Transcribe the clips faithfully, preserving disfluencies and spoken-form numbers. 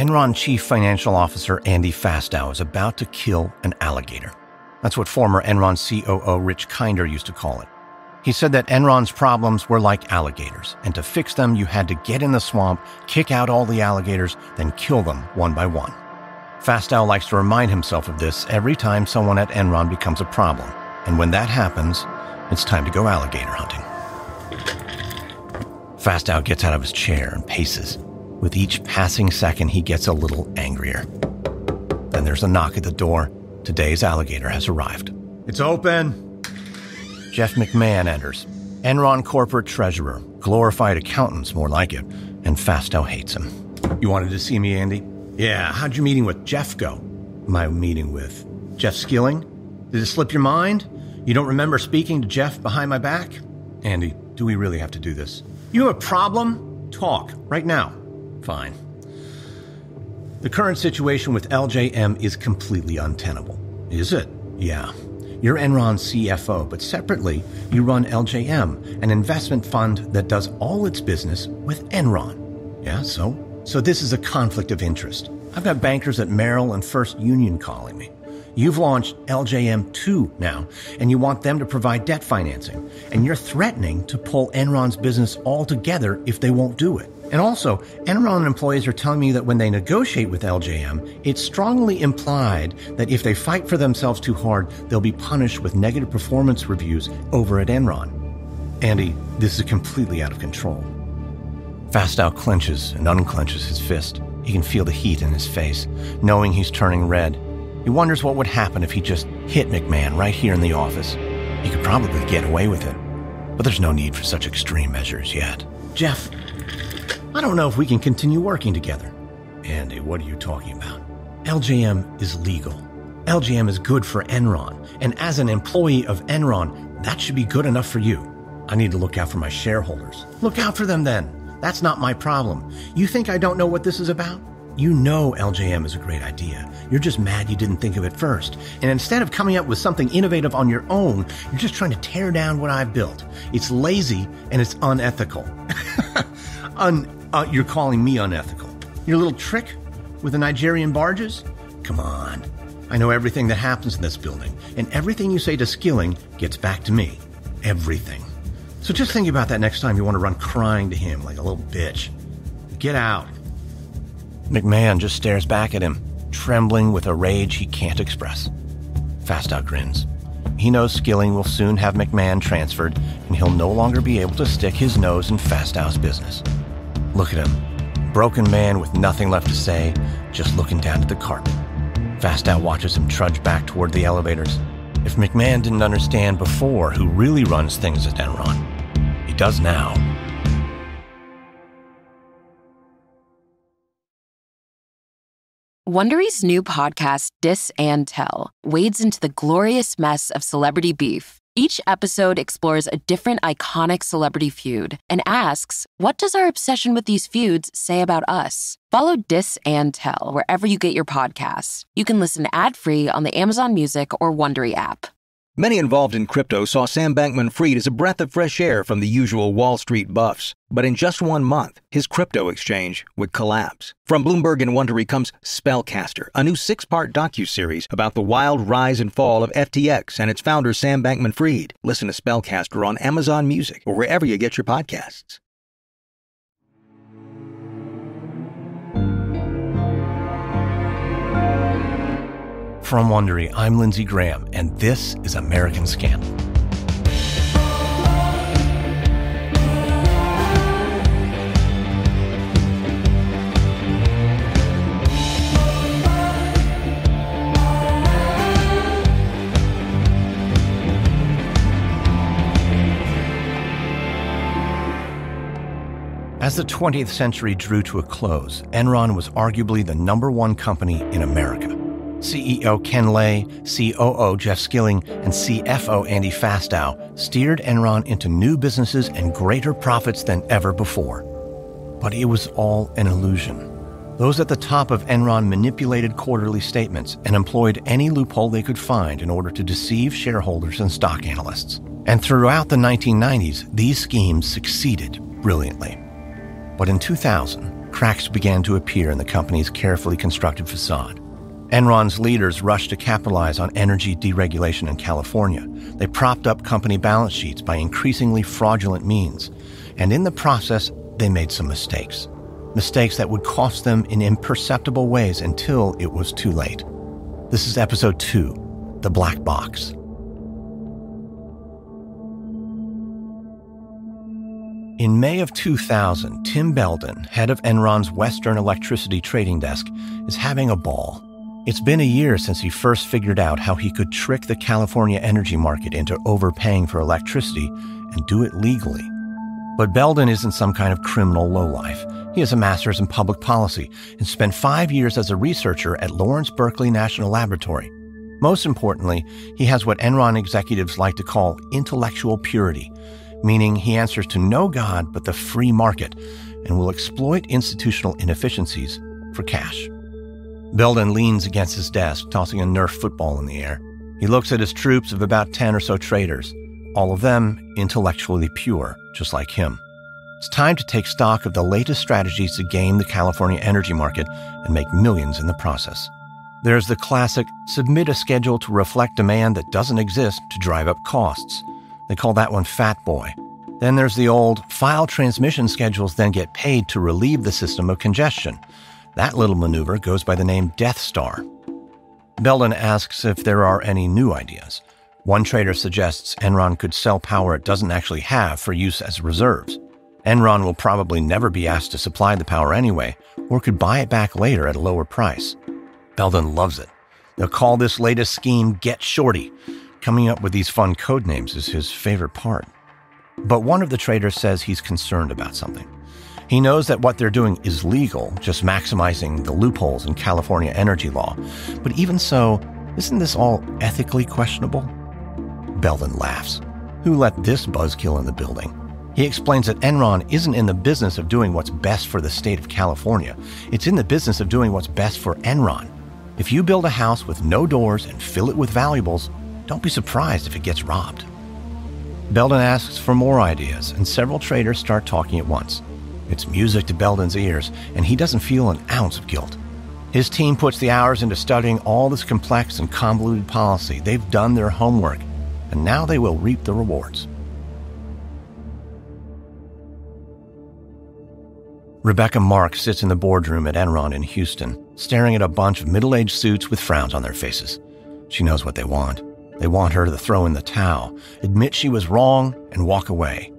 Enron Chief Financial Officer Andy Fastow is about to kill an alligator. That's what former Enron C O O Rich Kinder used to call it. He said that Enron's problems were like alligators, and to fix them, you had to get in the swamp, kick out all the alligators, then kill them one by one. Fastow likes to remind himself of this every time someone at Enron becomes a problem. And when that happens, it's time to go alligator hunting. Fastow gets out of his chair and paces. With each passing second, he gets a little angrier. Then there's a knock at the door. Today's alligator has arrived. It's open. Jeff McMahon enters. Enron corporate treasurer, glorified accountants more like it, and Fastow hates him. You wanted to see me, Andy? Yeah, how'd your meeting with Jeff go? My meeting with Jeff Skilling? Did it slip your mind? You don't remember speaking to Jeff behind my back? Andy, do we really have to do this? You have a problem? Talk, right now. Fine. The current situation with L J M is completely untenable. Is it? Yeah. You're Enron's C F O, but separately, you run L J M, an investment fund that does all its business with Enron. Yeah, so? So this is a conflict of interest. I've got bankers at Merrill and First Union calling me. You've launched L J M two now, and you want them to provide debt financing. And you're threatening to pull Enron's business altogether if they won't do it. And also, Enron employees are telling me that when they negotiate with L J M, it's strongly implied that if they fight for themselves too hard, they'll be punished with negative performance reviews over at Enron. Andy, this is completely out of control. Fastow clenches and unclenches his fist. He can feel the heat in his face, knowing he's turning red. He wonders what would happen if he just hit McMahon right here in the office. He could probably get away with it, but there's no need for such extreme measures yet. Jeff, I don't know if we can continue working together. Andy, what are you talking about? L J M is legal. L J M is good for Enron, and as an employee of Enron, that should be good enough for you. I need to look out for my shareholders. Look out for them then. That's not my problem. You think I don't know what this is about? You know L J M is a great idea. You're just mad you didn't think of it first. And instead of coming up with something innovative on your own, you're just trying to tear down what I've built. It's lazy and it's unethical. Un- uh, you're calling me unethical. Your little trick with the Nigerian barges? Come on. I know everything that happens in this building, and everything you say to Skilling gets back to me. Everything. So just think about that next time you want to run crying to him like a little bitch. Get out. McMahon just stares back at him, trembling with a rage he can't express. Fastow grins. He knows Skilling will soon have McMahon transferred, and he'll no longer be able to stick his nose in Fastow's business. Look at him. Broken man with nothing left to say, just looking down at the carpet. Fastow watches him trudge back toward the elevators. If McMahon didn't understand before who really runs things at Enron, he does now. Wondery's new podcast, Dis and Tell, wades into the glorious mess of celebrity beef. Each episode explores a different iconic celebrity feud and asks, what does our obsession with these feuds say about us? Follow Dis and Tell wherever you get your podcasts. You can listen ad-free on the Amazon Music or Wondery app. Many involved in crypto saw Sam Bankman-Fried as a breath of fresh air from the usual Wall Street buffs. But in just one month, his crypto exchange would collapse. From Bloomberg and Wondery comes Spellcaster, a new six-part docuseries about the wild rise and fall of F T X and its founder Sam Bankman-Fried. Listen to Spellcaster on Amazon Music or wherever you get your podcasts. From Wondery, I'm Lindsey Graham, and this is American Scandal. As the twentieth century drew to a close, Enron was arguably the number one company in America. C E O Ken Lay, C O O Jeff Skilling, and C F O Andy Fastow steered Enron into new businesses and greater profits than ever before. But it was all an illusion. Those at the top of Enron manipulated quarterly statements and employed any loophole they could find in order to deceive shareholders and stock analysts. And throughout the nineteen nineties, these schemes succeeded brilliantly. But in two thousand, cracks began to appear in the company's carefully constructed facade. Enron's leaders rushed to capitalize on energy deregulation in California. They propped up company balance sheets by increasingly fraudulent means. And in the process, they made some mistakes. Mistakes that would cost them in imperceptible ways until it was too late. This is episode two, The Black Box. In May of two thousand, Tim Belden, head of Enron's Western Electricity Trading Desk, is having a ball. It's been a year since he first figured out how he could trick the California energy market into overpaying for electricity and do it legally. But Belden isn't some kind of criminal lowlife. He has a master's in public policy and spent five years as a researcher at Lawrence Berkeley National Laboratory. Most importantly, he has what Enron executives like to call intellectual purity, meaning he answers to no God but the free market and will exploit institutional inefficiencies for cash. Belden leans against his desk, tossing a Nerf football in the air. He looks at his troops of about ten or so traders, all of them intellectually pure, just like him. It's time to take stock of the latest strategies to game the California energy market and make millions in the process. There's the classic submit a schedule to reflect demand that doesn't exist to drive up costs. They call that one Fat Boy. Then there's the old file transmission schedules then get paid to relieve the system of congestion. That little maneuver goes by the name Death Star. Belden asks if there are any new ideas. One trader suggests Enron could sell power it doesn't actually have for use as reserves. Enron will probably never be asked to supply the power anyway, or could buy it back later at a lower price. Belden loves it. They'll call this latest scheme Get Shorty. Coming up with these fun code names is his favorite part. But one of the traders says he's concerned about something. He knows that what they're doing is legal, just maximizing the loopholes in California energy law. But even so, isn't this all ethically questionable? Belden laughs. Who let this buzzkill in the building? He explains that Enron isn't in the business of doing what's best for the state of California. It's in the business of doing what's best for Enron. If you build a house with no doors and fill it with valuables, don't be surprised if it gets robbed. Belden asks for more ideas, and several traders start talking at once. It's music to Belden's ears, and he doesn't feel an ounce of guilt. His team puts the hours into studying all this complex and convoluted policy. They've done their homework, and now they will reap the rewards. Rebecca Mark sits in the boardroom at Enron in Houston, staring at a bunch of middle-aged suits with frowns on their faces. She knows what they want. They want her to throw in the towel, admit she was wrong, and walk away.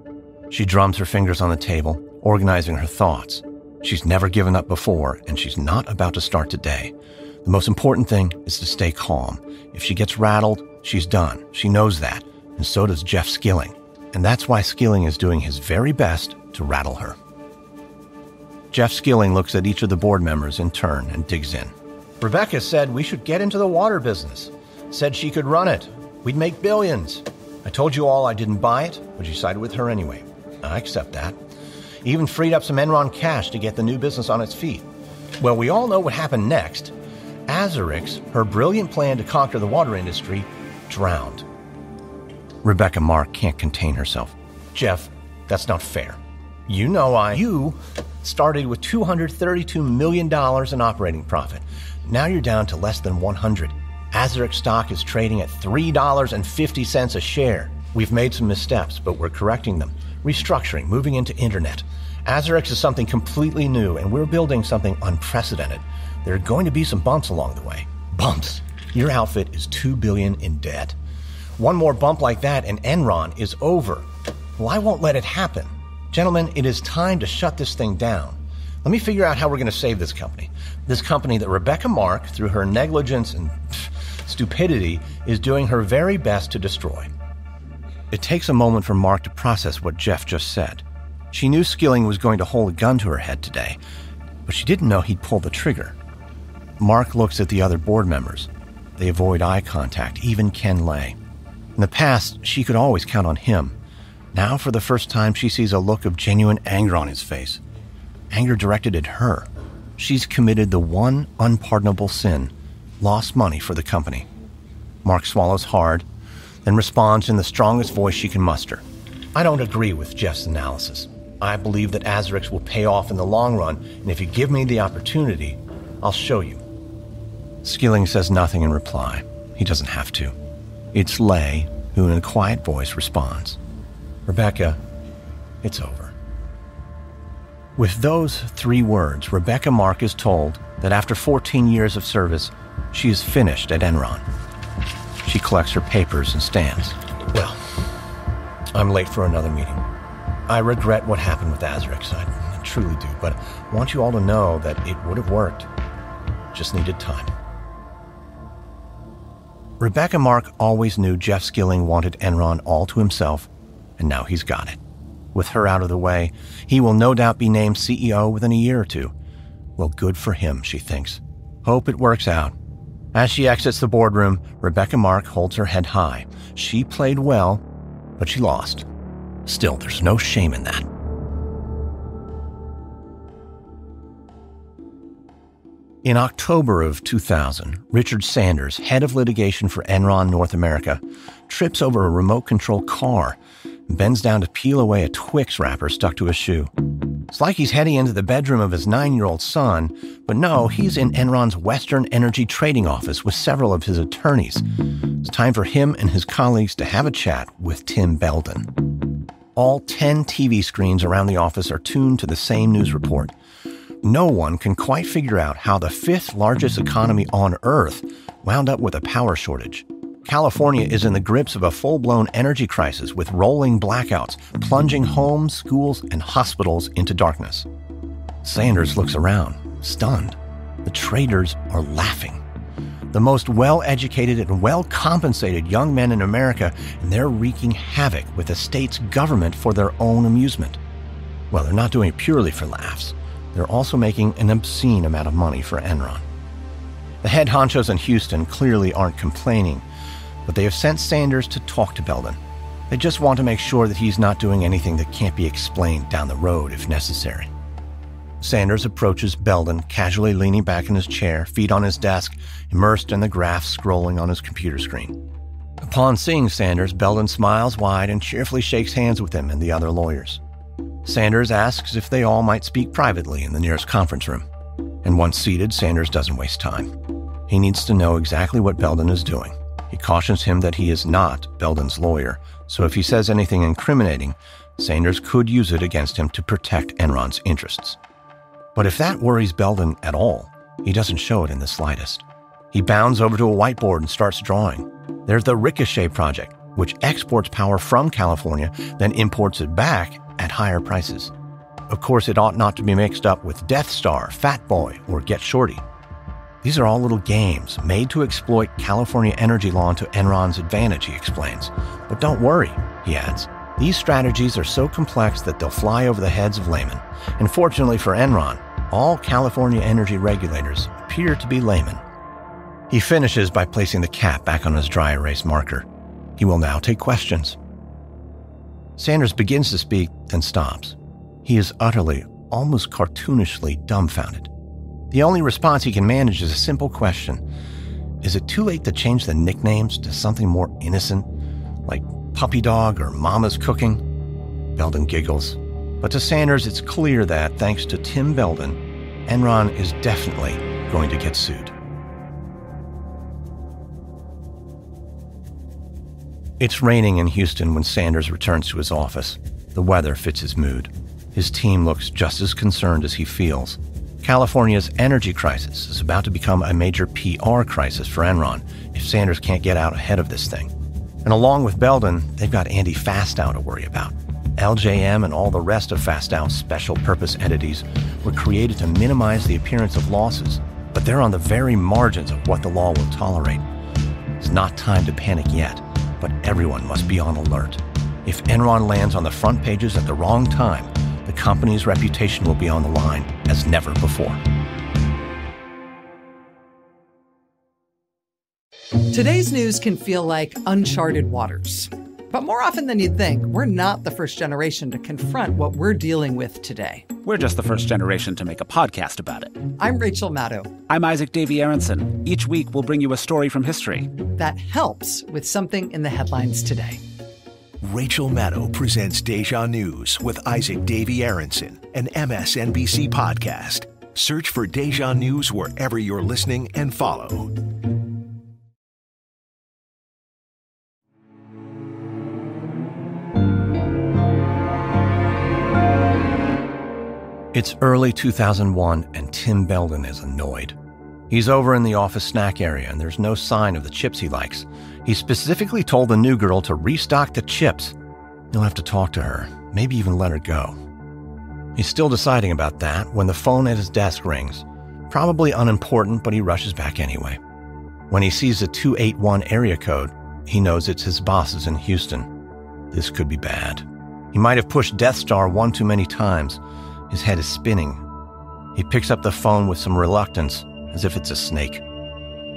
She drums her fingers on the table, organizing her thoughts. She's never given up before, and she's not about to start today. The most important thing is to stay calm. If she gets rattled, she's done. She knows that, and so does Jeff Skilling. And that's why Skilling is doing his very best to rattle her. Jeff Skilling looks at each of the board members in turn and digs in. Rebecca said we should get into the water business. Said she could run it. We'd make billions. I told you all I didn't buy it, but you sided with her anyway. I accept that. Even freed up some Enron cash to get the new business on its feet. Well, we all know what happened next. Azurix, her brilliant plan to conquer the water industry, drowned. Rebecca Mark can't contain herself. Jeff, that's not fair. You know I... You started with two hundred thirty-two million dollars in operating profit. Now you're down to less than one hundred. Azurix stock is trading at three dollars and fifty cents a share. We've made some missteps, but we're correcting them. Restructuring, moving into internet. Azurix is something completely new, and we're building something unprecedented. There are going to be some bumps along the way. Bumps. Your outfit is two billion dollars in debt. One more bump like that, and Enron is over. Well, I won't let it happen. Gentlemen, it is time to shut this thing down. Let me figure out how we're going to save this company. This company that Rebecca Mark, through her negligence and... Pff, stupidity, is doing her very best to destroy. It takes a moment for Mark to process what Jeff just said. She knew Skilling was going to hold a gun to her head today, but she didn't know he'd pull the trigger. Mark looks at the other board members. They avoid eye contact, even Ken Lay. In the past, she could always count on him. Now, for the first time, she sees a look of genuine anger on his face. Anger directed at her. She's committed the one unpardonable sin. Lost money for the company. Mark swallows hard, then responds in the strongest voice she can muster. I don't agree with Jeff's analysis. I believe that Azurix will pay off in the long run, and if you give me the opportunity, I'll show you." Skilling says nothing in reply. He doesn't have to. It's Lay who, in a quiet voice, responds, "Rebecca, it's over." With those three words, Rebecca Mark is told that after fourteen years of service, she is finished at Enron. She collects her papers and stands. "Well, I'm late for another meeting. I regret what happened with Azurix. I, I truly do, but I want you all to know that it would have worked. Just needed time." Rebecca Mark always knew Jeff Skilling wanted Enron all to himself, and now he's got it. With her out of the way, he will no doubt be named C E O within a year or two. Well, good for him, she thinks. Hope it works out. As she exits the boardroom, Rebecca Mark holds her head high. She played well, but she lost. Still, there's no shame in that. In October of two thousand, Richard Sanders, head of litigation for Enron North America, trips over a remote control car and bends down to peel away a Twix wrapper stuck to his shoe. It's like he's heading into the bedroom of his nine-year-old son, but no, he's in Enron's Western Energy Trading Office with several of his attorneys. It's time for him and his colleagues to have a chat with Tim Belden. All ten T V screens around the office are tuned to the same news report. No one can quite figure out how the fifth largest economy on Earth wound up with a power shortage. California is in the grips of a full-blown energy crisis with rolling blackouts, plunging homes, schools, and hospitals into darkness. Sanders looks around, stunned. The traders are laughing. The most well-educated and well-compensated young men in America, and they're wreaking havoc with the state's government for their own amusement. Well, they're not doing it purely for laughs. They're also making an obscene amount of money for Enron. The head honchos in Houston clearly aren't complaining, but they have sent Sanders to talk to Belden. They just want to make sure that he's not doing anything that can't be explained down the road if necessary. Sanders approaches Belden, casually leaning back in his chair, feet on his desk, immersed in the graphs scrolling on his computer screen. Upon seeing Sanders, Belden smiles wide and cheerfully shakes hands with him and the other lawyers. Sanders asks if they all might speak privately in the nearest conference room. And once seated, Sanders doesn't waste time. He needs to know exactly what Belden is doing. He cautions him that he is not Belden's lawyer, so if he says anything incriminating, Sanders could use it against him to protect Enron's interests. But if that worries Belden at all, he doesn't show it in the slightest. He bounds over to a whiteboard and starts drawing. There's the Ricochet Project, which exports power from California, then imports it back at higher prices. Of course, it ought not to be mixed up with Death Star, Fat Boy, or Get Shorty. These are all little games made to exploit California energy law to Enron's advantage, he explains. But don't worry, he adds. These strategies are so complex that they'll fly over the heads of laymen. And fortunately for Enron, all California energy regulators appear to be laymen. He finishes by placing the cap back on his dry erase marker. He will now take questions. Sanders begins to speak, then stops. He is utterly, almost cartoonishly dumbfounded. The only response he can manage is a simple question. Is it too late to change the nicknames to something more innocent, like Puppy Dog or Mama's Cooking? Belden giggles. But to Sanders, it's clear that, thanks to Tim Belden, Enron is definitely going to get sued. It's raining in Houston when Sanders returns to his office. The weather fits his mood. His team looks just as concerned as he feels. California's energy crisis is about to become a major P R crisis for Enron if Sanders can't get out ahead of this thing. And along with Belden, they've got Andy Fastow to worry about. L J M and all the rest of Fastow's special purpose entities were created to minimize the appearance of losses, but they're on the very margins of what the law will tolerate. It's not time to panic yet, but everyone must be on alert. If Enron lands on the front pages at the wrong time, the company's reputation will be on the line as never before. Today's news can feel like uncharted waters. But more often than you'd think, we're not the first generation to confront what we're dealing with today. We're just the first generation to make a podcast about it. I'm Rachel Maddow. I'm Isaac Davey Aronson. Each week, we'll bring you a story from history that helps with something in the headlines today. Rachel Maddow presents Deja News with Isaac Davey Aronson, an M S N B C podcast. Search for Deja News wherever you're listening and follow. It's early two thousand one, and Tim Belden is annoyed. He's over in the office snack area, and there's no sign of the chips he likes. He specifically told the new girl to restock the chips. He'll have to talk to her, maybe even let her go. He's still deciding about that when the phone at his desk rings. Probably unimportant, but he rushes back anyway. When he sees the two eight one area code, he knows it's his bosses in Houston. This could be bad. He might have pushed Death Star one too many times. His head is spinning. He picks up the phone with some reluctance, as if it's a snake.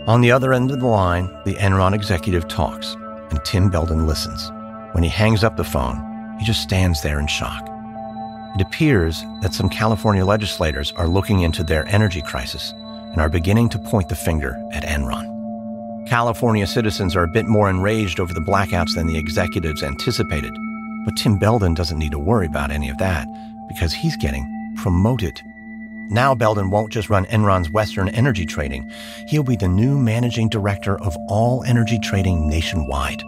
On the other end of the line, the Enron executive talks, and Tim Belden listens. When he hangs up the phone, he just stands there in shock. It appears that some California legislators are looking into their energy crisis and are beginning to point the finger at Enron. California citizens are a bit more enraged over the blackouts than the executives anticipated, but Tim Belden doesn't need to worry about any of that, because he's getting promoted. Now Belden won't just run Enron's Western energy trading. He'll be the new managing director of all energy trading nationwide.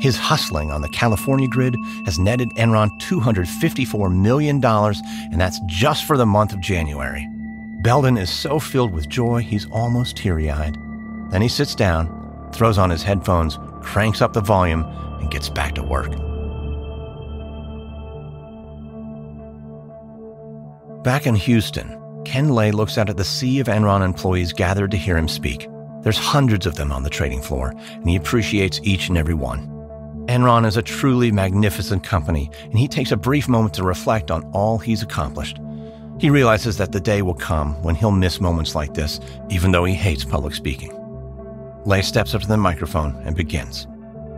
His hustling on the California grid has netted Enron two hundred fifty-four million dollars, and that's just for the month of January. Belden is so filled with joy, he's almost teary-eyed. Then he sits down, throws on his headphones, cranks up the volume, and gets back to work. Back in Houston, Ken Lay looks out at the sea of Enron employees gathered to hear him speak. There's hundreds of them on the trading floor, and he appreciates each and every one. Enron is a truly magnificent company, and he takes a brief moment to reflect on all he's accomplished. He realizes that the day will come when he'll miss moments like this, even though he hates public speaking. Lay steps up to the microphone and begins.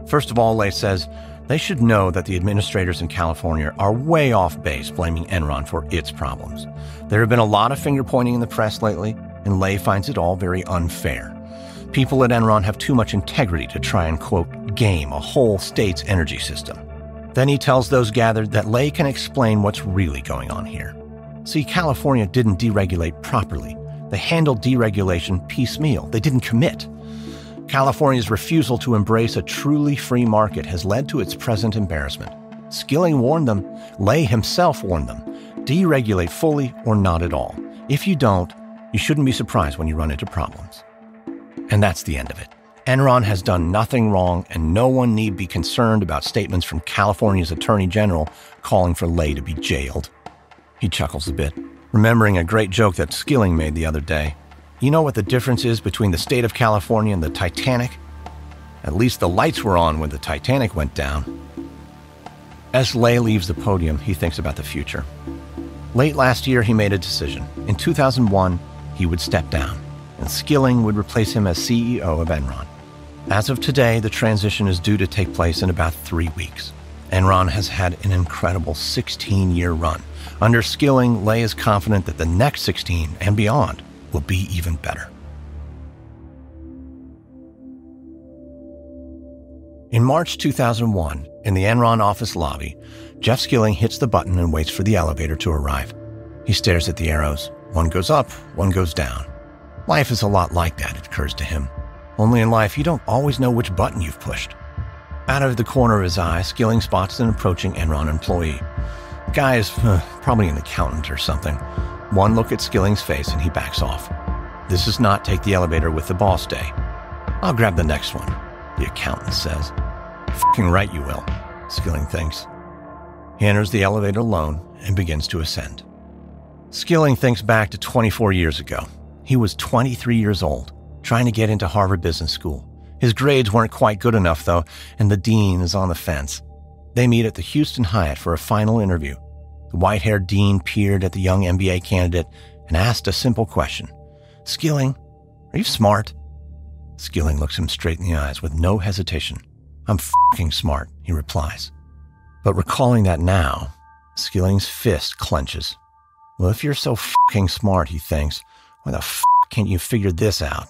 First of all, Lay says, they should know that the administrators in California are way off base blaming Enron for its problems. There have been a lot of finger-pointing in the press lately, and Lay finds it all very unfair. People at Enron have too much integrity to try and, quote, game a whole state's energy system. Then he tells those gathered that Lay can explain what's really going on here. See, California didn't deregulate properly. They handled deregulation piecemeal. They didn't commit. California's refusal to embrace a truly free market has led to its present embarrassment. Skilling warned them. Lay himself warned them. Deregulate fully or not at all. If you don't, you shouldn't be surprised when you run into problems. And that's the end of it. Enron has done nothing wrong, and no one need be concerned about statements from California's Attorney General calling for Lay to be jailed. He chuckles a bit, remembering a great joke that Skilling made the other day. You know what the difference is between the state of California and the Titanic? At least the lights were on when the Titanic went down. As Lay leaves the podium, he thinks about the future. Late last year, he made a decision. In two thousand one, he would step down, and Skilling would replace him as C E O of Enron. As of today, the transition is due to take place in about three weeks. Enron has had an incredible sixteen-year run. Under Skilling, Lay is confident that the next sixteen and beyond will be even better. In March two thousand one, in the Enron office lobby, Jeff Skilling hits the button and waits for the elevator to arrive. He stares at the arrows. One goes up, one goes down. Life is a lot like that, it occurs to him. Only in life, you don't always know which button you've pushed. Out of the corner of his eye, Skilling spots an approaching Enron employee. The guy is uh, probably an accountant or something. One look at Skilling's face and he backs off. This is not take the elevator with the boss day. I'll grab the next one, the accountant says. Fucking right you will, Skilling thinks. He enters the elevator alone and begins to ascend. Skilling thinks back to twenty-four years ago. He was twenty-three years old, trying to get into Harvard Business School. His grades weren't quite good enough, though, and the dean is on the fence. They meet at the Houston Hyatt for a final interview. The white-haired dean peered at the young M B A candidate and asked a simple question. Skilling, are you smart? Skilling looks him straight in the eyes with no hesitation. I'm fucking smart, he replies. But recalling that now, Skilling's fist clenches. Well, if you're so fucking smart, he thinks, why the fuck can't you figure this out?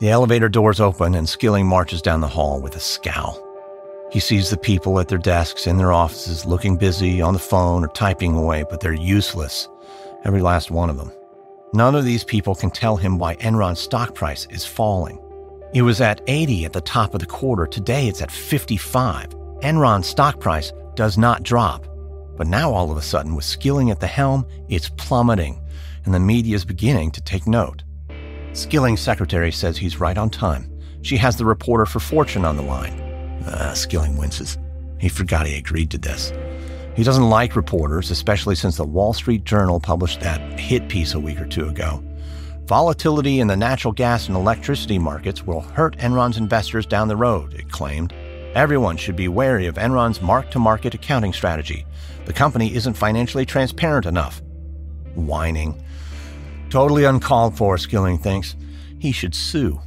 The elevator doors open and Skilling marches down the hall with a scowl. He sees the people at their desks, in their offices, looking busy, on the phone, or typing away, but they're useless, every last one of them. None of these people can tell him why Enron's stock price is falling. It was at eighty at the top of the quarter. Today it's at fifty-five. Enron's stock price does not drop. But now all of a sudden, with Skilling at the helm, it's plummeting, and the media is beginning to take note. Skilling's secretary says he's right on time. She has the reporter for Fortune on the line. Uh, Skilling winces. He forgot he agreed to this. He doesn't like reporters, especially since the Wall Street Journal published that hit piece a week or two ago. Volatility in the natural gas and electricity markets will hurt Enron's investors down the road, it claimed. Everyone should be wary of Enron's mark-to-market accounting strategy. The company isn't financially transparent enough. Whining. Totally uncalled for, Skilling thinks. He should sue.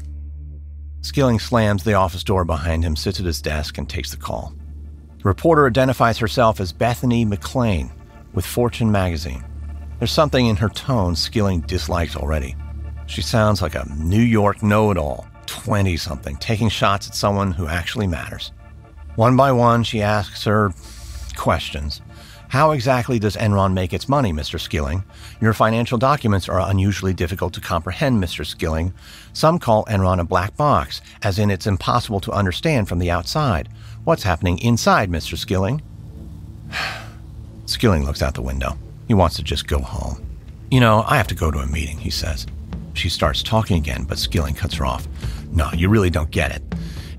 Skilling slams the office door behind him, sits at his desk, and takes the call. The reporter identifies herself as Bethany McLeal with Fortune magazine. There's something in her tone Skilling dislikes already. She sounds like a New York know-it-all, twenty-something, taking shots at someone who actually matters. One by one, she asks her questions. How exactly does Enron make its money, Mister Skilling? Your financial documents are unusually difficult to comprehend, Mister Skilling. Some call Enron a black box, as in it's impossible to understand from the outside. What's happening inside, Mister Skilling? Skilling looks out the window. He wants to just go home. You know, I have to go to a meeting, he says. She starts talking again, but Skilling cuts her off. No, you really don't get it.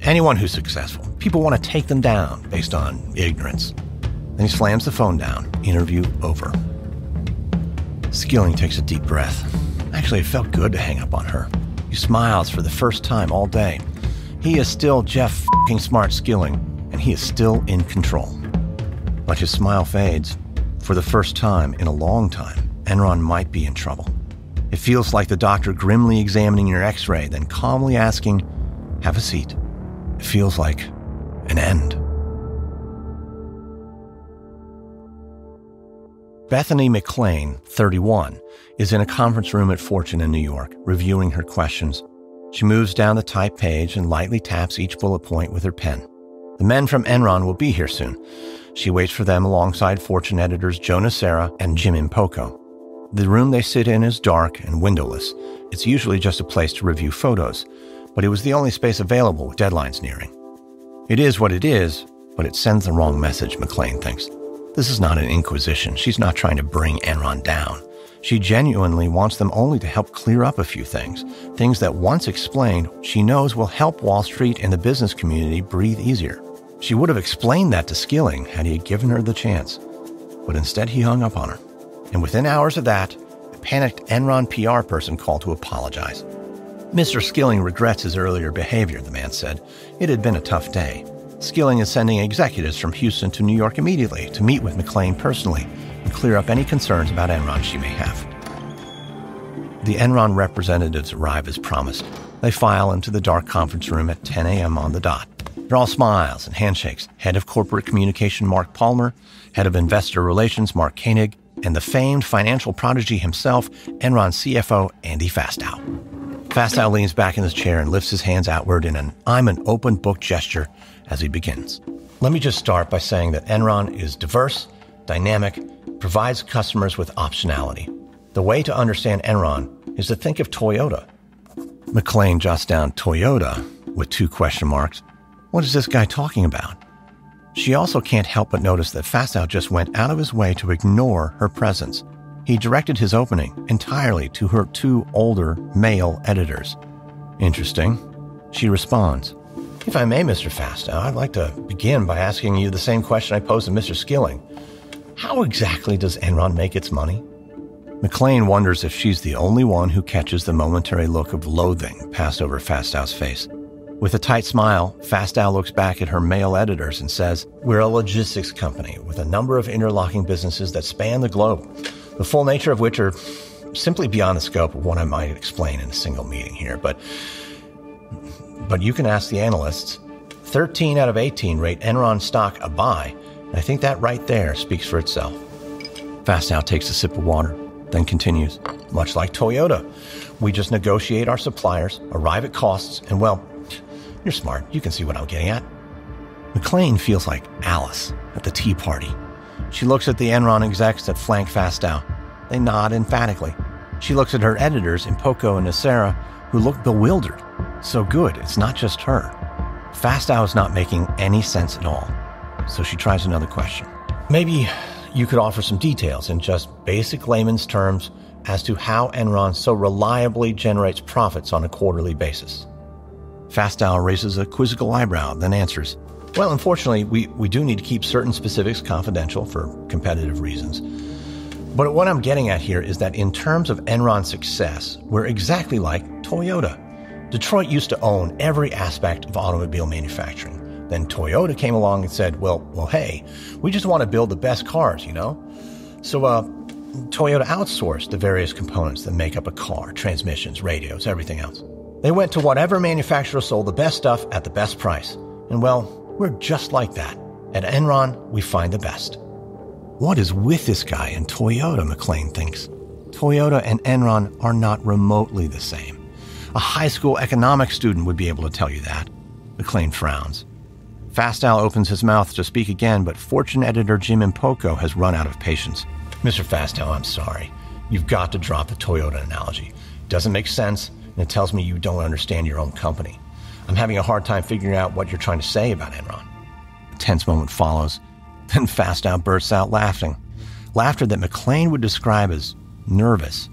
Anyone who's successful, people want to take them down based on ignorance. Then he slams the phone down. Interview over. Skilling takes a deep breath. Actually, it felt good to hang up on her. He smiles for the first time all day. He is still Jeff f***ing Smart Skilling, and he is still in control. But his smile fades. For the first time in a long time, Enron might be in trouble. It feels like the doctor grimly examining your x-ray, then calmly asking, "Have a seat." It feels like an end. Bethany McLeal, thirty-one, is in a conference room at Fortune in New York, reviewing her questions. She moves down the type page and lightly taps each bullet point with her pen. The men from Enron will be here soon. She waits for them alongside Fortune editors Joe Nocera and Jim Impoco. The room they sit in is dark and windowless. It's usually just a place to review photos, but it was the only space available with deadlines nearing. It is what it is, but it sends the wrong message, McLeal thinks. This is not an inquisition. She's not trying to bring Enron down. She genuinely wants them only to help clear up a few things, things that once explained, she knows will help Wall Street and the business community breathe easier. She would have explained that to Skilling had he given her the chance, but instead he hung up on her. And within hours of that, a panicked Enron P R person called to apologize. Mister Skilling regrets his earlier behavior, the man said. It had been a tough day. Skilling is sending executives from Houston to New York immediately to meet with McLeal personally and clear up any concerns about Enron she may have. The Enron representatives arrive as promised. They file into the dark conference room at ten a.m. on the dot. They're all smiles and handshakes. Head of Corporate Communication Mark Palmer, Head of Investor Relations Mark Koenig, and the famed financial prodigy himself, Enron C F O Andy Fastow. Fastow leans back in his chair and lifts his hands outward in an I'm an open book gesture as he begins. Let me just start by saying that Enron is diverse, dynamic, provides customers with optionality. The way to understand Enron is to think of Toyota. McLeal jots down Toyota with two question marks. What is this guy talking about? She also can't help but notice that Fastow just went out of his way to ignore her presence. He directed his opening entirely to her two older male editors. Interesting. She responds. If I may, Mister Fastow, I'd like to begin by asking you the same question I posed to Mister Skilling. How exactly does Enron make its money? McLeal wonders if she's the only one who catches the momentary look of loathing passed over Fastow's face. With a tight smile, Fastow looks back at her male editors and says, We're a logistics company with a number of interlocking businesses that span the globe, the full nature of which are simply beyond the scope of what I might explain in a single meeting here, but... But you can ask the analysts. thirteen out of eighteen rate Enron stock a buy, and I think that right there speaks for itself. Fastow takes a sip of water, then continues. Much like Toyota, we just negotiate our suppliers, arrive at costs, and well, you're smart. You can see what I'm getting at. McLean feels like Alice at the tea party. She looks at the Enron execs that flank Fastow. They nod emphatically. She looks at her editors, Impoco and Nacera, who look bewildered. So good, it's not just her. Fastow is not making any sense at all. So she tries another question. Maybe you could offer some details in just basic layman's terms as to how Enron so reliably generates profits on a quarterly basis. Fastow raises a quizzical eyebrow, then answers, Well, unfortunately, we, we do need to keep certain specifics confidential for competitive reasons. But what I'm getting at here is that in terms of Enron's success, we're exactly like Toyota. Detroit used to own every aspect of automobile manufacturing. Then Toyota came along and said, well, well, hey, we just want to build the best cars, you know? So uh, Toyota outsourced the various components that make up a car, transmissions, radios, everything else. They went to whatever manufacturer sold the best stuff at the best price. And well, we're just like that. At Enron, we find the best. What is with this guy and Toyota, McLean thinks? Toyota and Enron are not remotely the same. A high school economics student would be able to tell you that. McLean frowns. Fastow opens his mouth to speak again, but Fortune editor Jim Impoco has run out of patience. Mister Fastow, I'm sorry. You've got to drop the Toyota analogy. It doesn't make sense, and it tells me you don't understand your own company. I'm having a hard time figuring out what you're trying to say about Enron. A tense moment follows. Then Fastow bursts out laughing. Laughter that McLean would describe as nervous.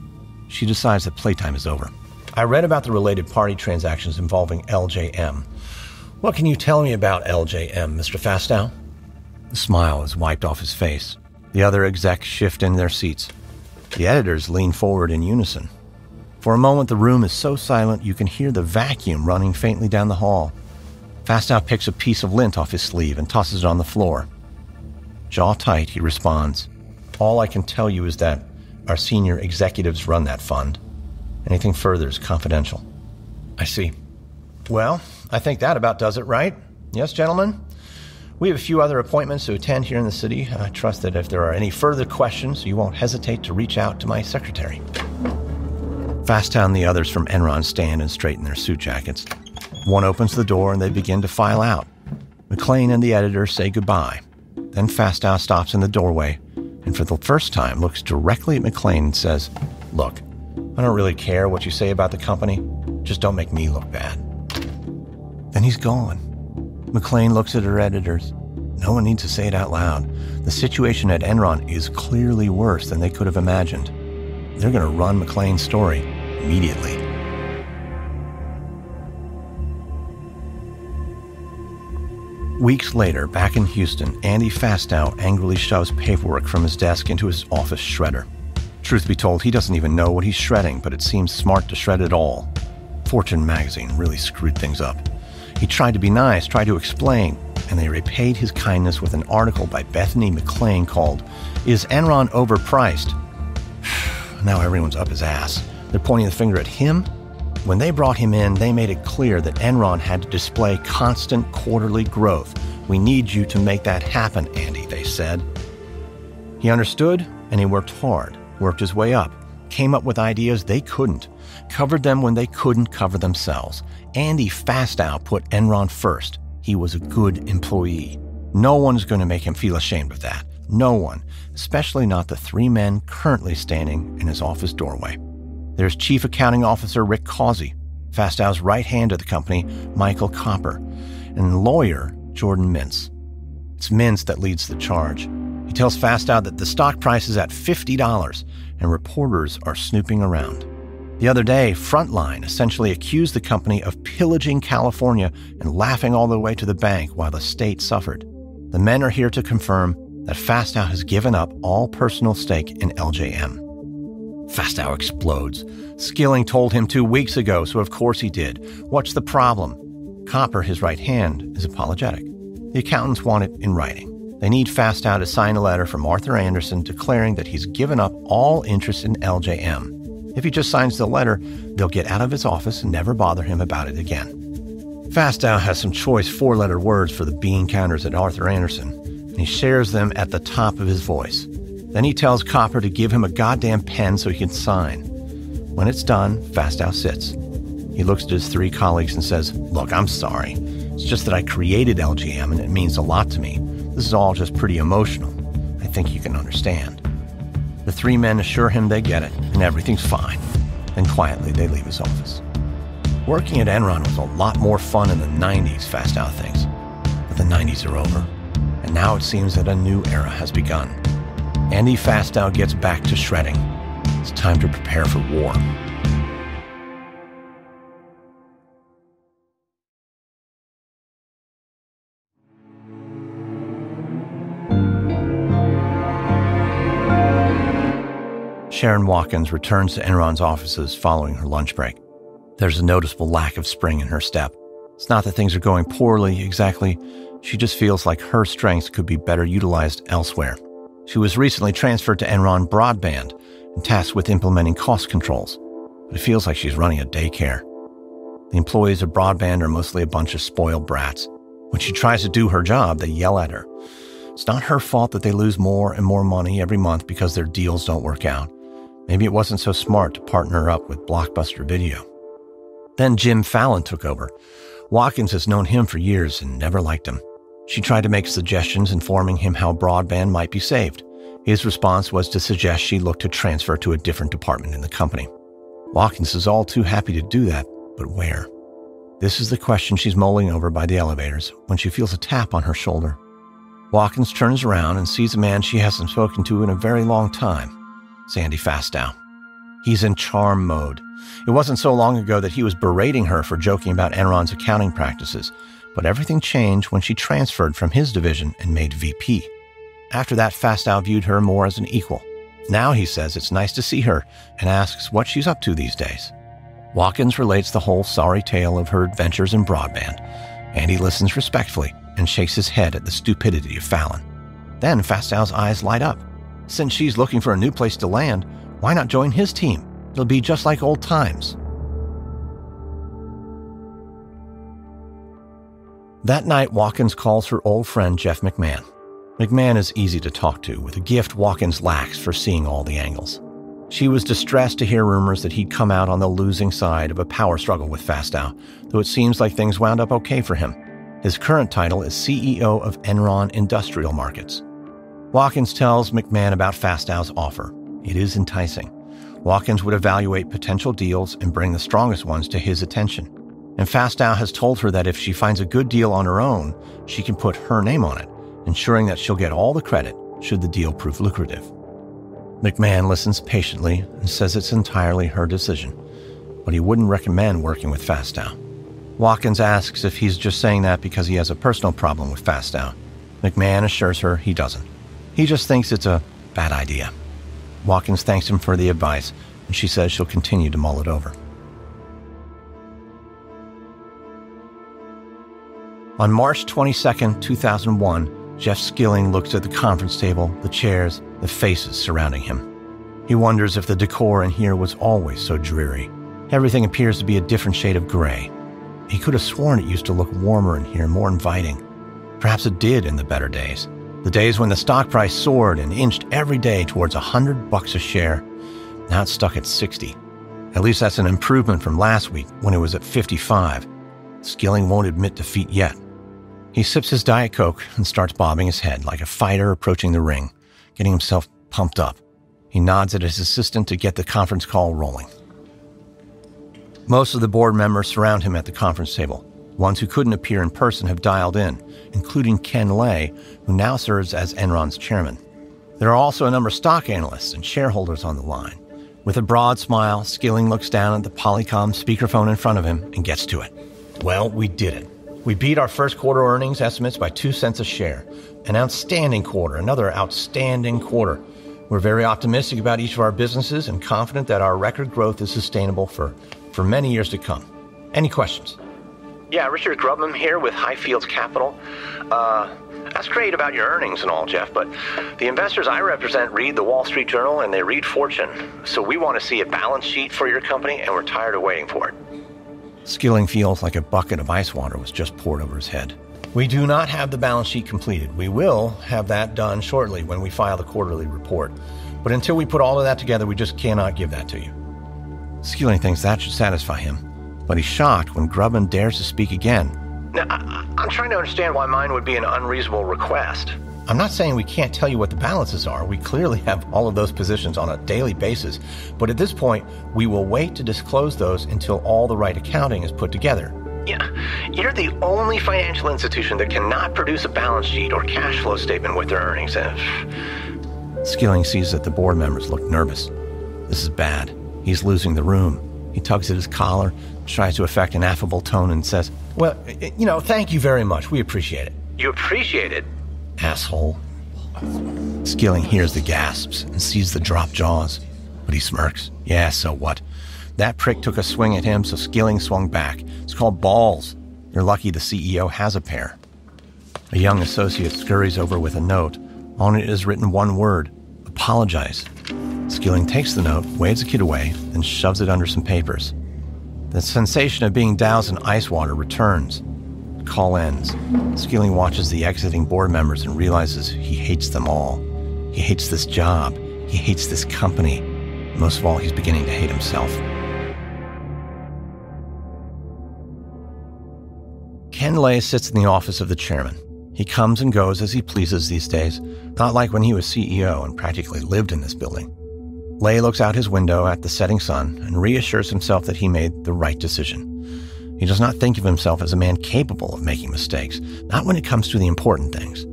She decides that playtime is over. I read about the related party transactions involving L J M. What can you tell me about L J M, Mister Fastow? The smile is wiped off his face. The other execs shift in their seats. The editors lean forward in unison. For a moment, the room is so silent you can hear the vacuum running faintly down the hall. Fastow picks a piece of lint off his sleeve and tosses it on the floor. Jaw tight, he responds, All I can tell you is that our senior executives run that fund. Anything further is confidential. I see. Well, I think that about does it, right? Yes, gentlemen? We have a few other appointments to attend here in the city. I trust that if there are any further questions, you won't hesitate to reach out to my secretary. Fastow and the others from Enron stand and straighten their suit jackets. One opens the door and they begin to file out. McLean and the editor say goodbye. Then Fastow stops in the doorway and for the first time looks directly at McLean and says, Look, I don't really care what you say about the company. Just don't make me look bad. Then he's gone. McLean looks at her editors. No one needs to say it out loud. The situation at Enron is clearly worse than they could have imagined. They're going to run McLean's story immediately. Weeks later, back in Houston, Andy Fastow angrily shoves paperwork from his desk into his office shredder. Truth be told, he doesn't even know what he's shredding, but it seems smart to shred it all. Fortune magazine really screwed things up. He tried to be nice, tried to explain, and they repaid his kindness with an article by Bethany McLeal called, Is Enron Overpriced? Now everyone's up his ass. They're pointing the finger at him. When they brought him in, they made it clear that Enron had to display constant quarterly growth. We need you to make that happen, Andy, they said. He understood, and he worked hard, worked his way up, came up with ideas they couldn't, covered them when they couldn't cover themselves. Andy Fastow put Enron first. He was a good employee. No one's going to make him feel ashamed of that. No one, especially not the three men currently standing in his office doorway. There's Chief Accounting Officer Rick Causey, Fastow's right hand at the company, Michael Copper, and lawyer Jordan Mintz. It's Mintz that leads the charge. He tells Fastow that the stock price is at fifty dollars and reporters are snooping around. The other day, Frontline essentially accused the company of pillaging California and laughing all the way to the bank while the state suffered. The men are here to confirm that Fastow has given up all personal stake in L J M. Fastow explodes. Skilling told him two weeks ago, so of course he did. What's the problem? Copper, his right hand, is apologetic. The accountants want it in writing. They need Fastow to sign a letter from Arthur Anderson declaring that he's given up all interest in L J M. If he just signs the letter, they'll get out of his office and never bother him about it again. Fastow has some choice four-letter words for the bean counters at Arthur Anderson, and he shares them at the top of his voice. Then he tells Copper to give him a goddamn pen so he can sign. When it's done, Fastow sits. He looks at his three colleagues and says, Look, I'm sorry. It's just that I created L J M and it means a lot to me. This is all just pretty emotional. I think you can understand. The three men assure him they get it and everything's fine. Then quietly they leave his office. Working at Enron was a lot more fun in the nineties, Fastow thinks. But the nineties are over. And now it seems that a new era has begun. Andy Fastow gets back to shredding. It's time to prepare for war. Sherron Watkins returns to Enron's offices following her lunch break. There's a noticeable lack of spring in her step. It's not that things are going poorly, exactly. She just feels like her strengths could be better utilized elsewhere. She was recently transferred to Enron Broadband and tasked with implementing cost controls, but it feels like she's running a daycare. The employees of Broadband are mostly a bunch of spoiled brats. When she tries to do her job, they yell at her. It's not her fault that they lose more and more money every month because their deals don't work out. Maybe it wasn't so smart to partner up with Blockbuster Video. Then Jim Fallon took over. Watkins has known him for years and never liked him. She tried to make suggestions informing him how broadband might be saved. His response was to suggest she look to transfer to a different department in the company. Watkins is all too happy to do that, but where? This is the question she's mulling over by the elevators when she feels a tap on her shoulder. Watkins turns around and sees a man she hasn't spoken to in a very long time. Andy Fastow. He's in charm mode. It wasn't so long ago that he was berating her for joking about Enron's accounting practices, but everything changed when she transferred from his division and made V P. After that, Fastow viewed her more as an equal. Now, he says, it's nice to see her and asks what she's up to these days. Watkins relates the whole sorry tale of her adventures in broadband. Andy listens respectfully and shakes his head at the stupidity of Fallon. Then Fastow's eyes light up. Since she's looking for a new place to land, why not join his team? It'll be just like old times. That night, Watkins calls her old friend Jeff McMahon. McMahon is easy to talk to, with a gift Watkins lacks for seeing all the angles. She was distressed to hear rumors that he'd come out on the losing side of a power struggle with Fastow, though it seems like things wound up okay for him. His current title is C E O of Enron Industrial Markets. Watkins tells McMahon about Fastow's offer. It is enticing. Watkins would evaluate potential deals and bring the strongest ones to his attention. And Fastow has told her that if she finds a good deal on her own, she can put her name on it, ensuring that she'll get all the credit should the deal prove lucrative. McMahon listens patiently and says it's entirely her decision, but he wouldn't recommend working with Fastow. Watkins asks if he's just saying that because he has a personal problem with Fastow. McMahon assures her he doesn't. He just thinks it's a bad idea. Watkins thanks him for the advice, and she says she'll continue to mull it over. On March twenty-second, two thousand one, Jeff Skilling looks at the conference table, the chairs, the faces surrounding him. He wonders if the decor in here was always so dreary. Everything appears to be a different shade of gray. He could have sworn it used to look warmer in here, more inviting. Perhaps it did in the better days. The days when the stock price soared and inched every day towards a hundred bucks a share. Now it's stuck at sixty. At least that's an improvement from last week when it was at fifty-five. Skilling won't admit defeat yet. He sips his Diet Coke and starts bobbing his head like a fighter approaching the ring, getting himself pumped up. He nods at his assistant to get the conference call rolling. Most of the board members surround him at the conference table. Ones who couldn't appear in person have dialed in, including Ken Lay, who now serves as Enron's chairman. There are also a number of stock analysts and shareholders on the line. With a broad smile, Skilling looks down at the Polycom speakerphone in front of him and gets to it. Well, we did it. We beat our first quarter earnings estimates by two cents a share. An outstanding quarter, another outstanding quarter. We're very optimistic about each of our businesses and confident that our record growth is sustainable for, for many years to come. Any questions? Yeah, Richard Grubman here with Highfields Capital. Uh, that's great about your earnings and all, Jeff, but the investors I represent read the Wall Street Journal and they read Fortune. So we want to see a balance sheet for your company and we're tired of waiting for it. Skilling feels like a bucket of ice water was just poured over his head. We do not have the balance sheet completed. We will have that done shortly when we file the quarterly report. But until we put all of that together, we just cannot give that to you. Skilling thinks that should satisfy him. But he's shocked when Grubman dares to speak again. Now, I- I'm trying to understand why mine would be an unreasonable request. I'm not saying we can't tell you what the balances are. We clearly have all of those positions on a daily basis. But at this point, we will wait to disclose those until all the right accounting is put together. Yeah, you're the only financial institution that cannot produce a balance sheet or cash flow statement with their earnings. Skilling sees that the board members look nervous. This is bad. He's losing the room. He tugs at his collar, tries to affect an affable tone, and says, "Well, you know, thank you very much. We appreciate it." You appreciate it? Asshole. Skilling hears the gasps and sees the dropped jaws, but he smirks. Yeah, so what? That prick took a swing at him, so Skilling swung back. It's called balls. You're lucky the C E O has a pair. A young associate scurries over with a note. On it is written one word: apologize. Skilling takes the note, waves the kid away, and shoves it under some papers. The sensation of being doused in ice water returns. Call ends. Skilling watches the exiting board members and realizes he hates them all. He hates this job. He hates this company. Most of all, he's beginning to hate himself. Ken Lay sits in the office of the chairman. He comes and goes as he pleases these days, not like when he was C E O and practically lived in this building. Lay looks out his window at the setting sun and reassures himself that he made the right decision. He does not think of himself as a man capable of making mistakes, not when it comes to the important things.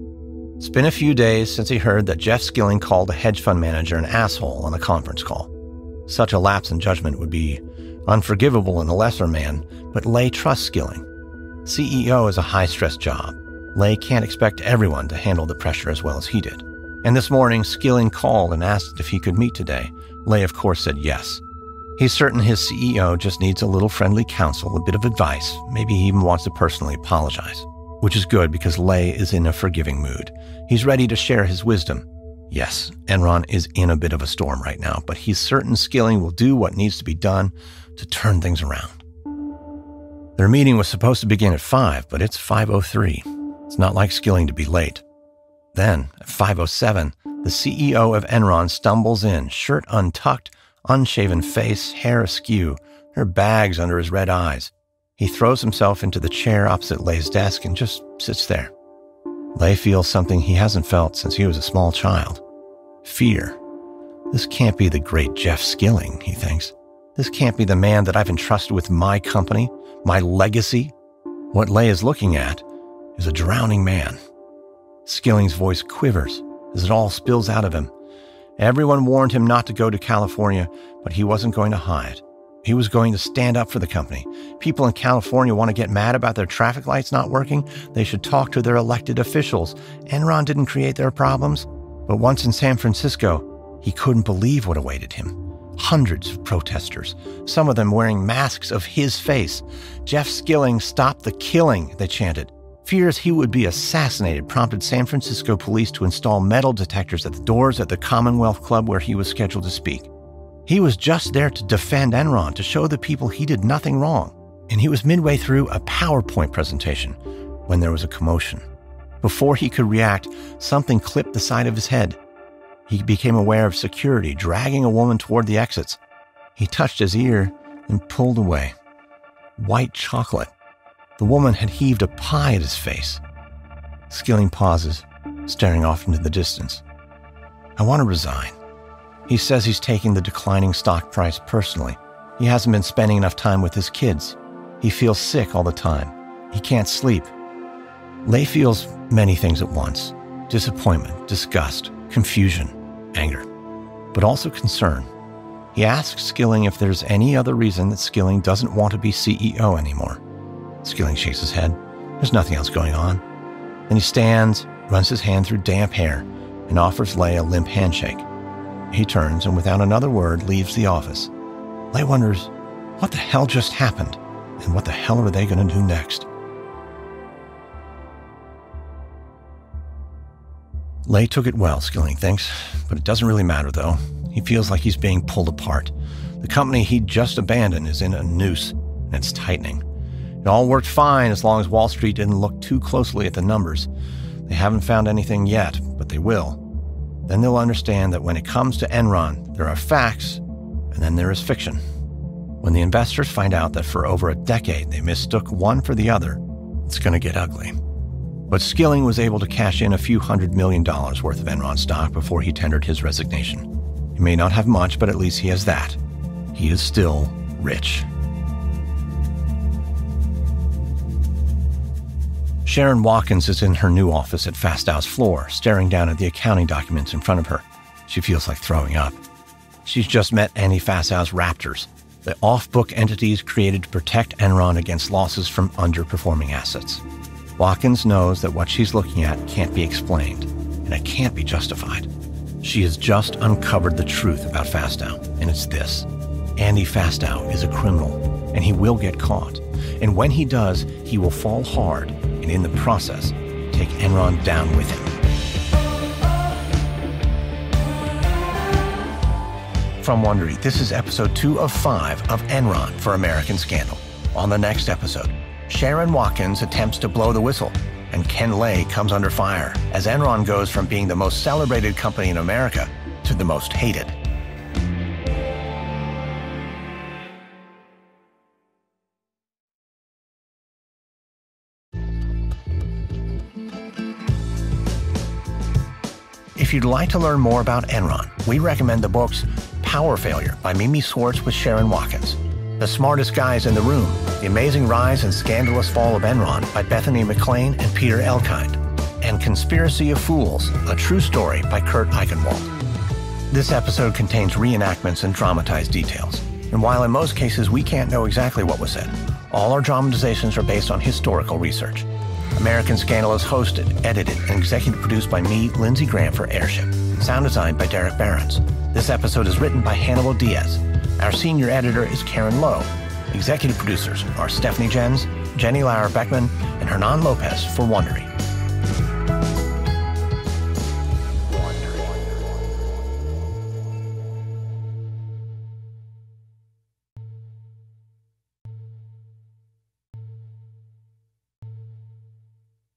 It's been a few days since he heard that Jeff Skilling called a hedge fund manager an asshole on a conference call. Such a lapse in judgment would be unforgivable in a lesser man, but Lay trusts Skilling. C E O is a high-stress job. Lay can't expect everyone to handle the pressure as well as he did. And this morning, Skilling called and asked if he could meet today. Lay, of course, said yes. He's certain his C E O just needs a little friendly counsel, a bit of advice. Maybe he even wants to personally apologize, which is good because Lay is in a forgiving mood. He's ready to share his wisdom. Yes, Enron is in a bit of a storm right now, but he's certain Skilling will do what needs to be done to turn things around. Their meeting was supposed to begin at five, but it's five oh three. It's not like Skilling to be late. Then, at five oh seven, the C E O of Enron stumbles in, shirt untucked, unshaven face, hair askew. There are bags under his red eyes. He throws himself into the chair opposite Lay's desk and just sits there. Lay feels something he hasn't felt since he was a small child. Fear. This can't be the great Jeff Skilling, he thinks. This can't be the man that I've entrusted with my company, my legacy. What Lay is looking at is a drowning man. Skilling's voice quivers as it all spills out of him. Everyone warned him not to go to California, but he wasn't going to hide. He was going to stand up for the company. People in California want to get mad about their traffic lights not working. They should talk to their elected officials. Enron didn't create their problems. But once in San Francisco, he couldn't believe what awaited him. Hundreds of protesters, some of them wearing masks of his face. "Jeff Skilling, stop the killing," they chanted. Fears he would be assassinated prompted San Francisco police to install metal detectors at the doors at the Commonwealth Club where he was scheduled to speak. He was just there to defend Enron, to show the people he did nothing wrong. And he was midway through a PowerPoint presentation when there was a commotion. Before he could react, something clipped the side of his head. He became aware of security dragging a woman toward the exits. He touched his ear and pulled away. White chocolate. The woman had heaved a pie at his face. Skilling pauses, staring off into the distance. I want to resign. He says he's taking the declining stock price personally. He hasn't been spending enough time with his kids. He feels sick all the time. He can't sleep. Lay feels many things at once: disappointment, disgust, confusion, anger, but also concern. He asks Skilling if there's any other reason that Skilling doesn't want to be C E O anymore. Skilling shakes his head. There's nothing else going on. Then he stands, runs his hand through damp hair, and offers Lay a limp handshake. He turns and without another word leaves the office. Lay wonders, what the hell just happened? And what the hell are they going to do next? Lay took it well, Skilling thinks, but it doesn't really matter though. He feels like he's being pulled apart. The company he'd just abandoned is in a noose, and it's tightening. It all worked fine as long as Wall Street didn't look too closely at the numbers. They haven't found anything yet, but they will. Then they'll understand that when it comes to Enron, there are facts, and then there is fiction. When the investors find out that for over a decade they mistook one for the other, It's going to get ugly. But Skilling was able to cash in a few hundred million dollars worth of Enron stock before he tendered his resignation. He may not have much, but at least he has that. He is still rich. Sherron Watkins is in her new office at Fastow's floor, staring down at the accounting documents in front of her. She feels like throwing up. She's just met Andy Fastow's Raptors, the off-book entities created to protect Enron against losses from underperforming assets. Watkins knows that what she's looking at can't be explained, and it can't be justified. She has just uncovered the truth about Fastow, and it's this. Andy Fastow is a criminal, and he will get caught. And when he does, he will fall hard, and in the process, take Enron down with him. From Wondery, this is episode two of five of Enron for American Scandal. On the next episode, Sherron Watkins attempts to blow the whistle, and Ken Lay comes under fire as Enron goes from being the most celebrated company in America to the most hated. If you'd like to learn more about Enron, we recommend the books Power Failure by Mimi Swartz with Sherron Watkins, The Smartest Guys in the Room, The Amazing Rise and Scandalous Fall of Enron by Bethany McLean and Peter Elkind, and Conspiracy of Fools, A True Story by Kurt Eichenwald. This episode contains reenactments and dramatized details, and while in most cases we can't know exactly what was said, all our dramatizations are based on historical research. American Scandal is hosted, edited, and executive produced by me, Lindsey Graham, for Airship. Sound designed by Derek Behrens. This episode is written by Hannibal Diaz. Our senior editor is Karen Lowe. Executive producers are Stephanie Jens, Jenny Lauer Beckman, and Hernan Lopez for Wondery.